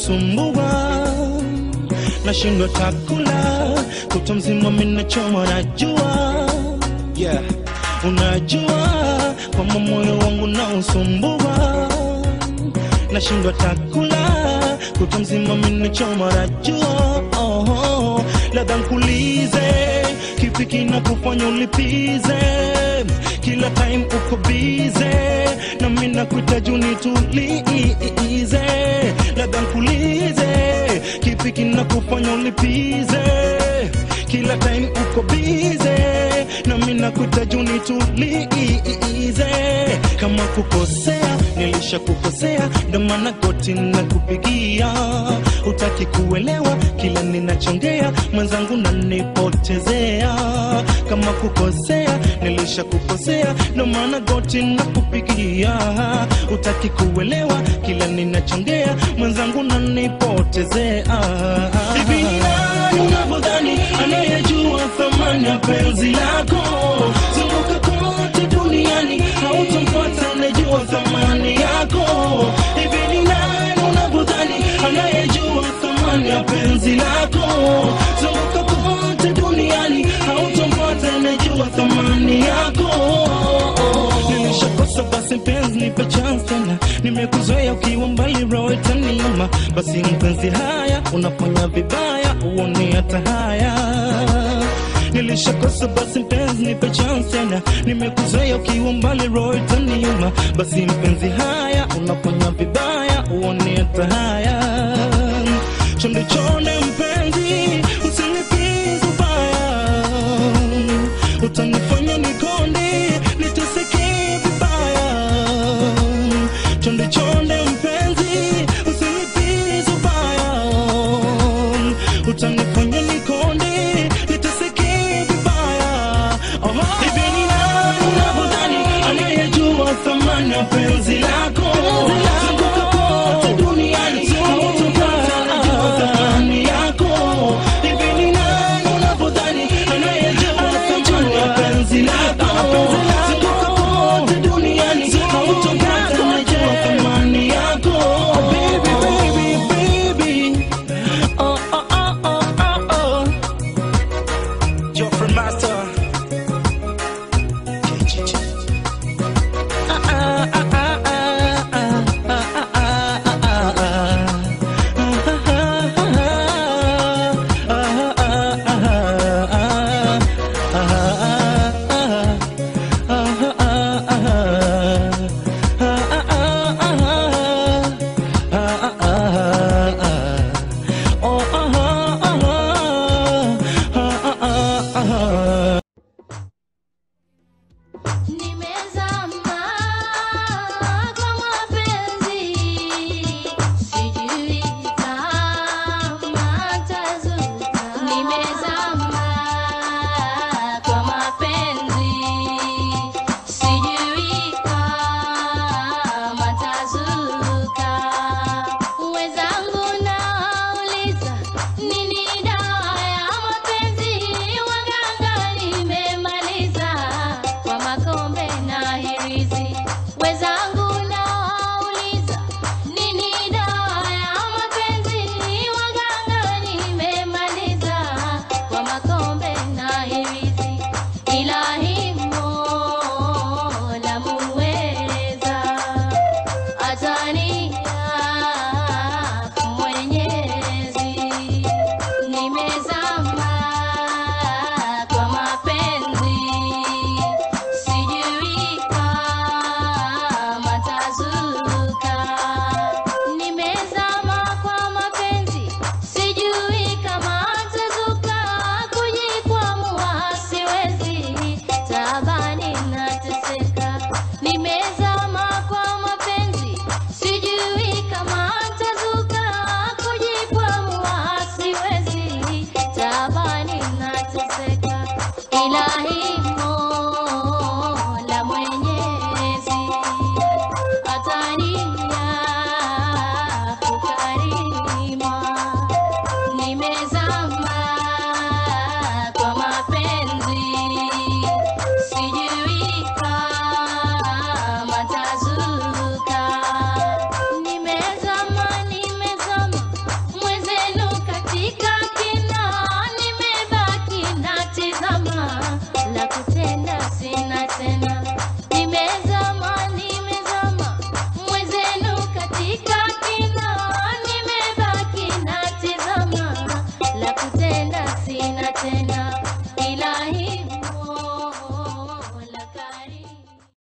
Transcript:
kunisumbua, nashindwa chakula, kutwa mzima mimi nachoma na jua. Yeah, unajua kwamba moyo wangu unanisumbua, nashindwa chakula, kutwa mzima mimi nachoma na jua. Oh, labda nikuulize, kipi kinakufanya ulipize? Kila time uko busy, na mimi nakuhitaji unitulize. Labda nikuulize, kipi kinakufanya ulipize? Kila time uko busy, na mimi nakuhitaji unitulize. Kama kukosea, nilishakukosea, ndio maana koti nakupigia. Hutaki kuelewa, kila ninachongea mwenzangu nanipotezea. Kama kukosea, nilishakukosea, ndio maana koti nakupigia. Hutaki kuelewa, kila ninachongea mwenzangu nanipotezea. Bibi ni nani unapodhani anayejua thamani ya penzi lako? Zunguka kote duniani, hautamfuata anayejua thamani yako. Bibi ni nani unapodhani anayejua thamani ya penzi lako? Zunguka kote duniani, hautamfuata anayejua thamani yako. Nilishakosa basi penzi nipe chance tena, nimekuzoea ukiwa mbali roho itaniuma. Basi mpenzi haya, unafanya vibaya, uone hata haya. Nilishakosa basi mpenzi nipe chance tena, nimekuzoea ukiwa mbali roho itaniuma. Basi mpenzi haya, unafanya vibaya, uone hata haya. Chonde chonde